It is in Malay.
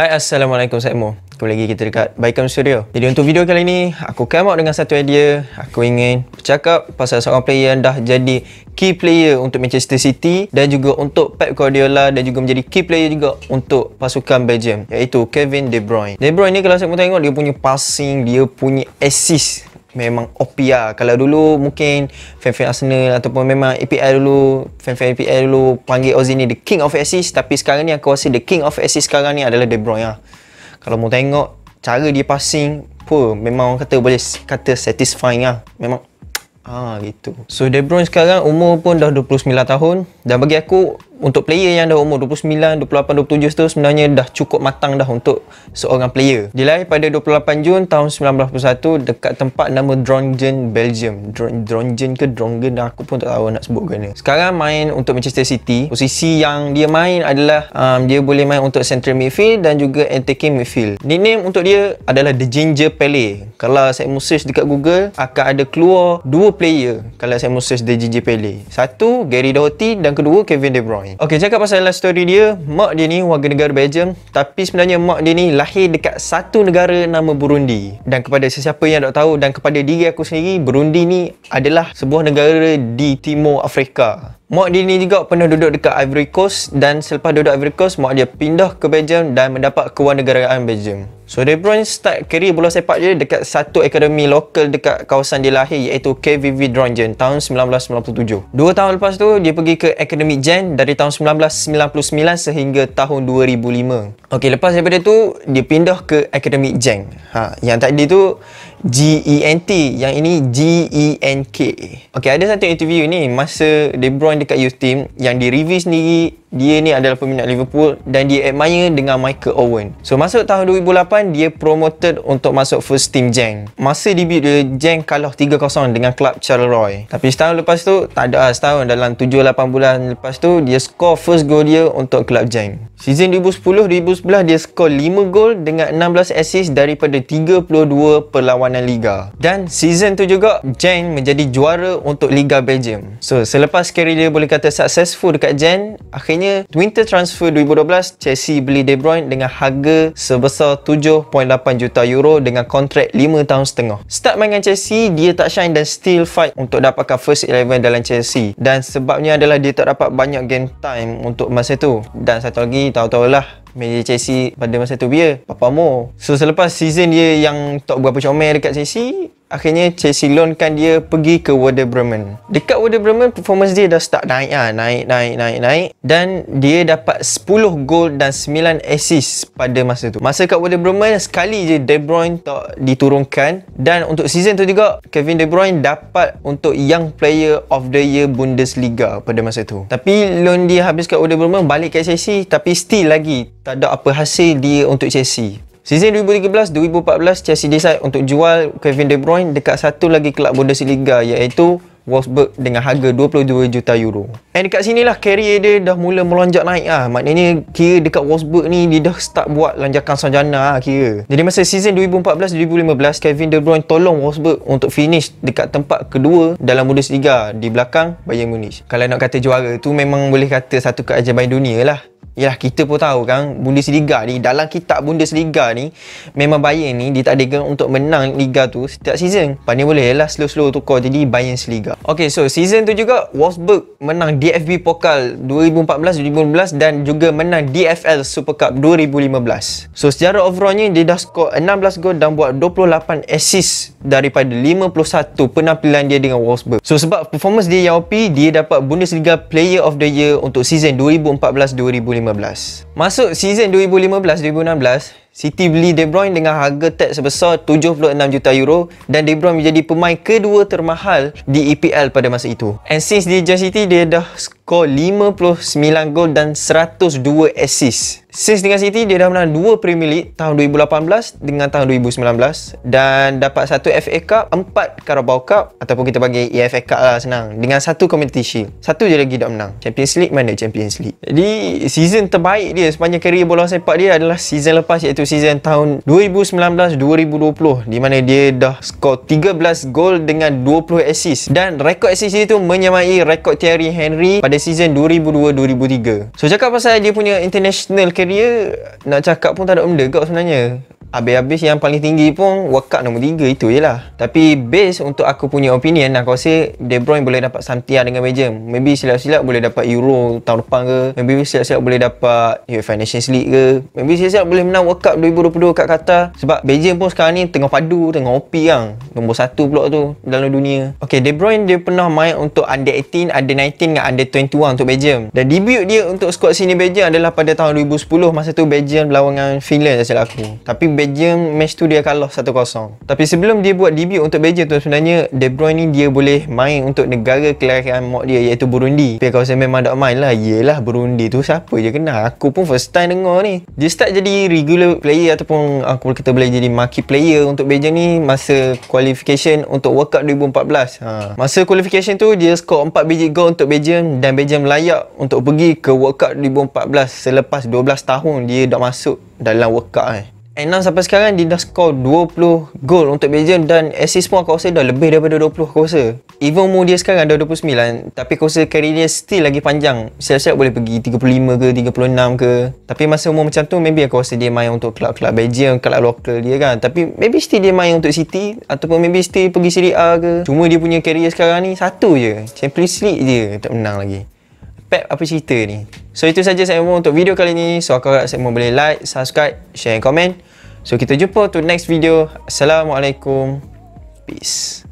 Hai, Assalamualaikum, saya Mo. Kembali lagi kita dekat Baikam Studio. Jadi untuk video kali ni, aku come out dengan satu idea. Aku ingin bercakap pasal seorang player yang dah jadi key player untuk Manchester City dan juga untuk Pep Guardiola dan juga menjadi key player juga untuk pasukan Belgium, iaitu Kevin De Bruyne. De Bruyne ni kalau saya tengok, dia punya passing, dia punya assist. Memang opia. Kalau dulu mungkin fan-fan Arsenal ataupun memang EPL dulu, fan-fan EPL dulu panggil Ozil ni the king of assist, tapi sekarang ni aku rasa the king of assist sekarang ni adalah De Bruyne lah. Kalau mau tengok cara dia passing, memang orang kata boleh kata satisfying lah. Memang gitu. So De Bruyne sekarang umur pun dah 29 tahun dan bagi aku untuk player yang dah umur 29, 28, 27 tu sebenarnya dah cukup matang dah untuk seorang player. Dia lahir pada 28 Jun tahun 1991 dekat tempat nama Drongen, Belgium. Drongen ke Drongen, aku pun tak tahu nak sebut kena. Sekarang main untuk Manchester City. Posisi yang dia main adalah dia boleh main untuk central midfield dan juga attacking midfield. Nickname untuk dia adalah The Ginger Pele. Kalau saya search dekat Google, akan ada keluar dua player kalau saya search The Ginger Pele. Satu, Gary Doherty dan kedua, Kevin De Bruyne. Okey, cakap pasal life story dia, mak dia ni warga negara Belgium, tapi sebenarnya mak dia ni lahir dekat satu negara nama Burundi. Dan kepada sesiapa yang tak tahu dan kepada diri aku sendiri, Burundi ni adalah sebuah negara di Timur Afrika. Mak dia ni juga pernah duduk dekat Ivory Coast dan selepas duduk Ivory Coast, mak dia pindah ke Belgium dan mendapat kewarganegaraan Belgium. So, De Bruyne start karier bola sepak dia dekat satu akademi lokal dekat kawasan dia lahir, iaitu KVV Drongen tahun 1997. 2 tahun lepas tu, dia pergi ke akademi Gent dari tahun 1999 sehingga tahun 2005. Okey, lepas daripada tu, dia pindah ke akademi Gent. Yang tadi tu Gent, yang ini Genk. Okey, ada satu interview ni masa De Bruyne dekat youth team yang di review sendiri. Dia ni adalah peminat Liverpool dan dia admire dengan Michael Owen. So masuk tahun 2008, dia promoted untuk masuk first team Gent. Masa debut dia, Gent kalah 3-0 dengan klub Charleroi. Tapi setahun lepas tu, tak ada setahun, dalam 7-8 bulan lepas tu, dia score first goal dia untuk klub Gent. Season 2010-2011 dia skor 5 gol dengan 16 assist daripada 32 perlawanan liga. Dan season tu juga Gent menjadi juara untuk Liga Belgium. So selepas career dia boleh kata successful dekat Gent, akhirnya winter transfer 2012 Chelsea beli De Bruyne dengan harga sebesar 7.8 juta euro dengan kontrak 5 tahun setengah. Start main dengan Chelsea, dia tak shine dan still fight untuk dapatkan first 11 dalam Chelsea. Dan sebabnya adalah dia tak dapat banyak game time untuk masa tu. Dan satu lagi, tahu-tahu lah manager Chelsea pada masa tu dia Papa Mo. So selepas season dia yang tak berapa comel dekat Chelsea, akhirnya Chelsea loankan dia pergi ke Werder Bremen. Dekat Werder Bremen, performance dia dah start naik lah. Naik. Dan dia dapat 10 gol dan 9 assist pada masa tu. Masa kat Werder Bremen, sekali je De Bruyne tak diturunkan. Dan untuk season tu juga, Kevin De Bruyne dapat untuk Young Player of the Year Bundesliga pada masa tu. Tapi loan dia habis kat Werder Bremen, balik kat Chelsea, tapi still lagi tak ada apa hasil dia untuk Chelsea. Season 2013-2014 Chelsea decide untuk jual Kevin De Bruyne dekat satu lagi klub Bundesliga, iaitu Wolfsburg dengan harga 22 juta euro. And dekat sinilah career dia dah mula melonjak naik ah. Maknanya kira dekat Wolfsburg ni dia dah start buat lonjakan sarjana kira. Jadi masa season 2014-2015 Kevin De Bruyne tolong Wolfsburg untuk finish dekat tempat kedua dalam Bundesliga di belakang Bayern Munich. Kalau nak kata juara tu memang boleh kata satu keajaiban dunia lah. Yalah, kita pun tahu kan Bundesliga ni, dalam kitab Bundesliga ni memang Bayern ni dia tak ada untuk menang liga tu setiap season. Pandai boleh lah slow-slow tukar jadi Bayernliga. Okey, so season tu juga Wolfsburg menang DFB Pokal 2014-2015 dan juga menang DFL Super Cup 2015. So secara overallnya dia dah skor 16 gol dan buat 28 assist daripada 51 penampilan dia dengan Wolfsburg. So sebab performance dia yang OP, dia dapat Bundesliga Player of the Year untuk season 2014-2015. Masuk season 2015-2016, City beli De Bruyne dengan harga tag sebesar 76 juta euro dan De Bruyne menjadi pemain kedua termahal di EPL pada masa itu. And since dia join City, dia dah skor 59 gol dan 102 assist. Since dengan City, dia dah menang 2 Premier League tahun 2018 dengan tahun 2019 dan dapat 1 FA Cup, 4 Karabau Cup ataupun kita panggil EFA Cup lah senang, dengan 1 Community Shield. Satu je lagi dah menang. Champions League mana Champions League. Jadi season terbaik dia sepanjang karier bola sepak dia adalah season lepas, iaitu season tahun 2019-2020 di mana dia dah skor 13 gol dengan 20 assist dan rekod assist itu menyamai rekod Thierry Henry pada season 2002-2003. So cakap pasal dia punya international career, nak cakap pun tak ada benda kot sebenarnya. Habis-habis yang paling tinggi pun World Cup nombor 3 itu je lah. Tapi base untuk aku punya opinion, aku rasa De Bruyne boleh dapat something dengan Belgium. Maybe silap-silap boleh dapat Euro tahun depan ke, maybe silap-silap boleh dapat UEFA Nations League ke, maybe silap-silap boleh menang World Cup 2022 kat Qatar. Sebab Belgium pun sekarang ni tengah padu, tengah OP kan, nombor 1 pula tu dalam dunia. Okay, De Bruyne dia pernah main untuk Under-18, Under-19 dengan Under-21 untuk Belgium. Dan debut dia untuk skuad senior Belgium adalah pada tahun 2010. Masa tu Belgium lawan dengan Finland silap aku, tapi Belgium match tu dia kalah 1-0. Tapi sebelum dia buat debut untuk Belgium tu, sebenarnya De Bruyne ni dia boleh main untuk negara kelahiran mak dia, iaitu Burundi. Tapi kalau saya memang tak main lah, yelah Burundi tu siapa je kenal, aku pun first time dengar ni. Dia start jadi regular player ataupun aku kita boleh jadi marquee player untuk Belgium ni masa qualification untuk World Cup 2014. Masa qualification tu dia skor 4 biji gol untuk Belgium dan Belgium layak untuk pergi ke World Cup 2014 selepas 12 tahun dia dah masuk dalam World Cup ni. And now sampai sekarang dia dah score 20 gol untuk Belgium dan assist pun aku rasa dah lebih daripada 20 aku rasa. Even umur dia sekarang dah 29, tapi aku rasa career dia still lagi panjang. Siap-siap boleh pergi 35 ke 36 ke. Tapi masa umur macam tu maybe aku rasa dia main untuk kelab-kelab Belgium, kelab lokal dia kan. Tapi maybe still dia main untuk City ataupun maybe still pergi Serie A ke. Cuma dia punya career sekarang ni satu je, Champions League je, tak menang lagi. Pep apa cerita ni? So itu saja segmen untuk video kali ni. So aku harap segmen boleh like, subscribe, share and komen. So kita jumpa untuk next video. Assalamualaikum. Peace.